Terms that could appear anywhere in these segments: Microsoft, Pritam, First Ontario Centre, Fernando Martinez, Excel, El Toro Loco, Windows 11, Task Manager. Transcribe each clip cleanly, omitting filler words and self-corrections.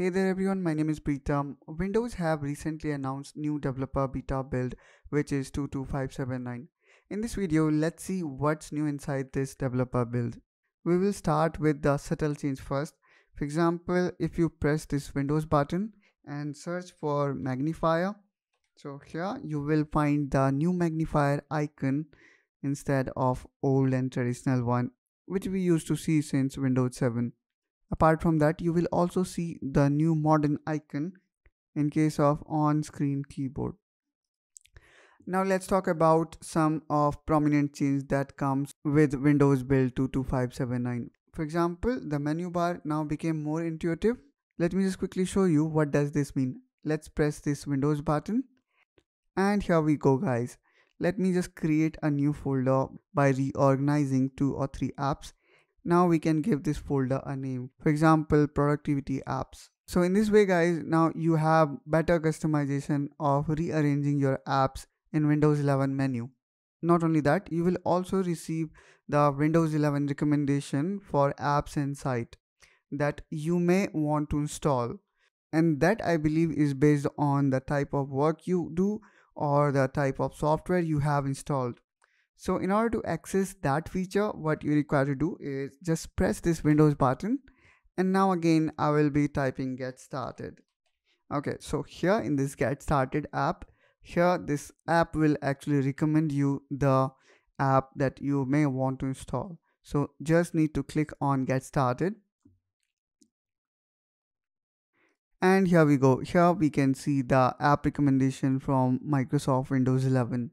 Hey there everyone, my name is Pritam. Windows have recently announced new developer beta build, which is 22579. In this video, let's see what's new inside this developer build. We will start with the subtle change first. For example, if you press this Windows button and search for magnifier, so here you will find the new magnifier icon instead of old and traditional one, which we used to see since Windows 7. Apart from that, you will also see the new modern icon in case of on-screen keyboard. Now let's talk about some of prominent changes that comes with Windows build 22579. For example, the menu bar now became more intuitive. Let me just quickly show you what does this mean. Let's press this Windows button. And here we go guys. Let me just create a new folder by reorganizing 2 or 3 apps. Now we can give this folder a name, for example, productivity apps. So in this way guys, now you have better customization of rearranging your apps in Windows 11 menu. Not only that, you will also receive the Windows 11 recommendation for apps and site that you may want to install. And that I believe is based on the type of work you do or the type of software you have installed. So in order to access that feature, what you require to do is just press this Windows button. And now again, I will be typing get started. Okay, so here in this get started app, here this app will actually recommend you the app that you may want to install. So just need to click on get started. And here we go. Here we can see the app recommendation from Microsoft Windows 11.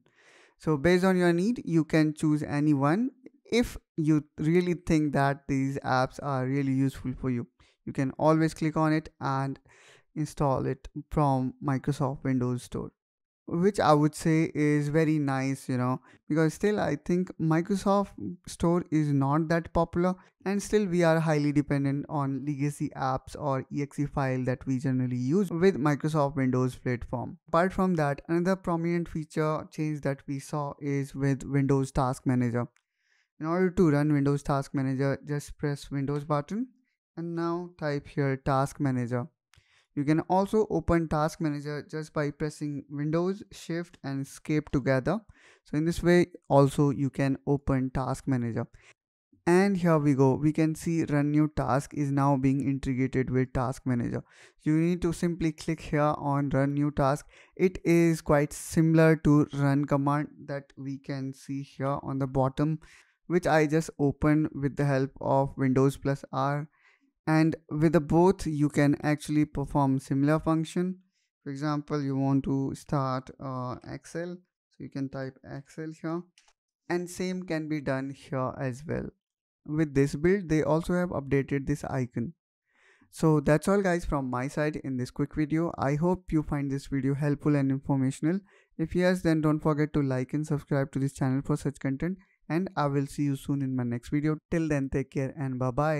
So based on your need, you can choose any one. If you really think that these apps are really useful for you, you can always click on it and install it from Microsoft Windows Store, which I would say is very nice, because still I think Microsoft Store is not that popular and still we are highly dependent on legacy apps or exe file that we generally use with Microsoft Windows platform. Apart from that, another prominent feature change that we saw is with Windows Task Manager. In order to run Windows Task Manager, just press Windows button and now type here Task Manager. You can also open Task Manager just by pressing Windows, Shift and Escape together. So in this way also you can open Task Manager. And here we go. We can see Run New Task is now being integrated with Task Manager. You need to simply click here on Run New Task. It is quite similar to Run command that we can see here on the bottom, which I just opened with the help of Windows plus R. And with the both, you can actually perform similar function. For example, you want to start Excel. So you can type Excel here. And same can be done here as well. With this build, they also have updated this icon. So that's all guys from my side in this quick video. I hope you find this video helpful and informational. If yes, then don't forget to like and subscribe to this channel for such content. And I will see you soon in my next video. Till then, take care and bye-bye.